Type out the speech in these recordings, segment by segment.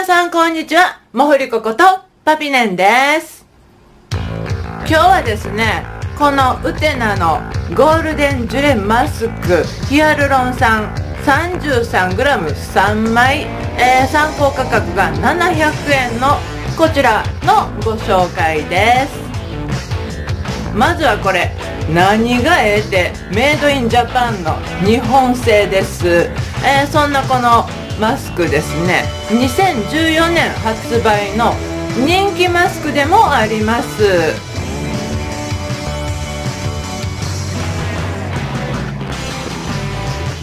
皆さんこんにちは。もふりこことパピネンです。今日はですね、このウテナのゴールデンジュレマスクヒアルロン酸 33g3 枚、参考価格が700円のこちらのご紹介です。まずはこれ。何がええってメイドインジャパンの日本製です、そんなこのマスクですね、2014年発売の人気マスクでもあります。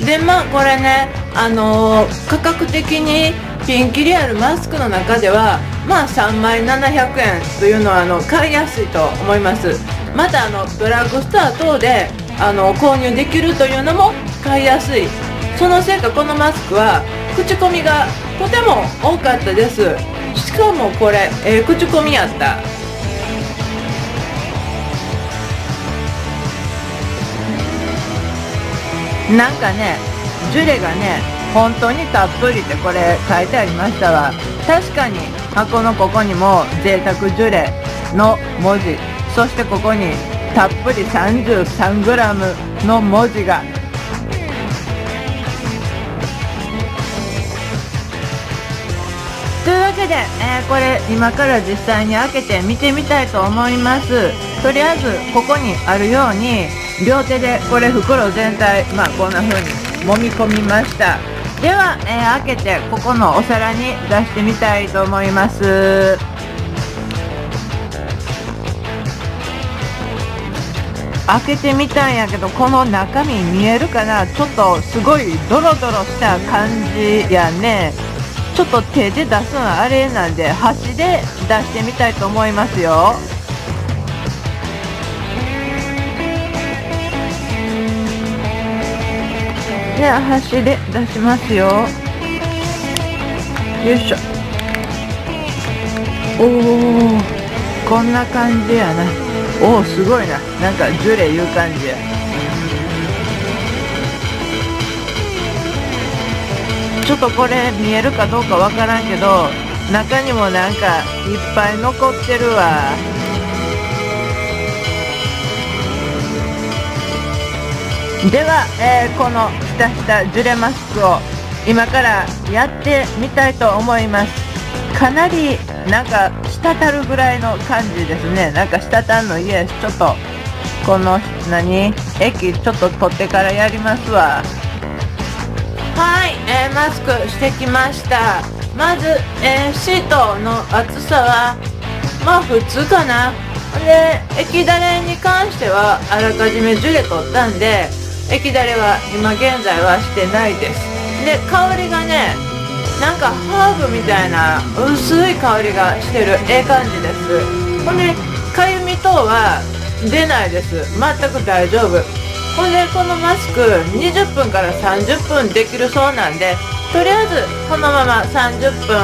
でまあこれね、価格的にピンキリあるマスクの中ではまあ3枚700円というのは買いやすいと思います。またドラッグストア等で購入できるというのも買いやすい。そのせいかこのマスクは口コミがとても多かったです。しかもこれ、口コミやった。なんかね、ジュレがね本当にたっぷりってこれ書いてありましたわ。確かに箱のここにも贅沢ジュレの文字、そしてここにたっぷり 33g の文字が。というわけで、これ今から実際に開けて見てみたいと思います。とりあえずここにあるように両手でこれ袋全体、まあこんな風に揉み込みました。では、開けてここのお皿に出してみたいと思います。開けてみたんやけど、この中身見えるかな。ちょっとすごいドロドロした感じやね。ちょっと手で出すのはあれなんで箸で出してみたいと思いますよ。では箸で出しますよ。よいしょ。おお、こんな感じやな。おお、すごいな、なんかジュレいう感じや。ちょっとこれ見えるかどうかわからんけど、中にもなんかいっぱい残ってるわ。では、このひたひたジュレマスクを今からやってみたいと思います。かなりなんか滴るぐらいの感じですね。なんか滴るの嫌です。ちょっとこの何液ちょっと取ってからやりますわ。はい、マスクしてきました。まず、シートの厚さはまあ普通かな。で液だれに関してはあらかじめジュレ取ったんで液だれは今現在はしてないです。で香りがね、なんかハーブみたいな薄い香りがしてる、ええ感じです。ほんでかゆみ等は出ないです。全く大丈夫。ほんでこのマスク20分から30分できるそうなんで、とりあえずこのまま30分、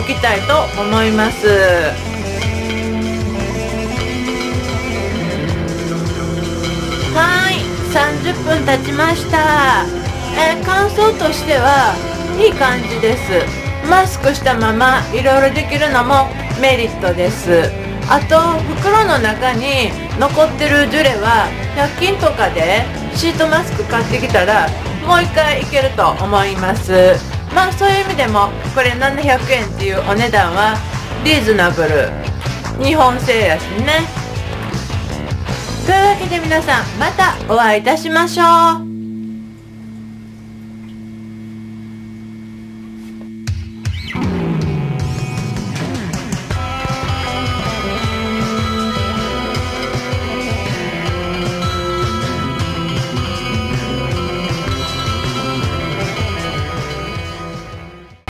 置きたいと思います。はい、30分経ちました。感想としてはいい感じです。マスクしたままいろいろできるのもメリットです。あと袋の中に残ってるジュレは100均とかでシートマスク買ってきたらもう一回いけると思います。まあそういう意味でもこれ700円っていうお値段はリーズナブル、日本製やしね。というわけで皆さんまたお会いいたしましょう。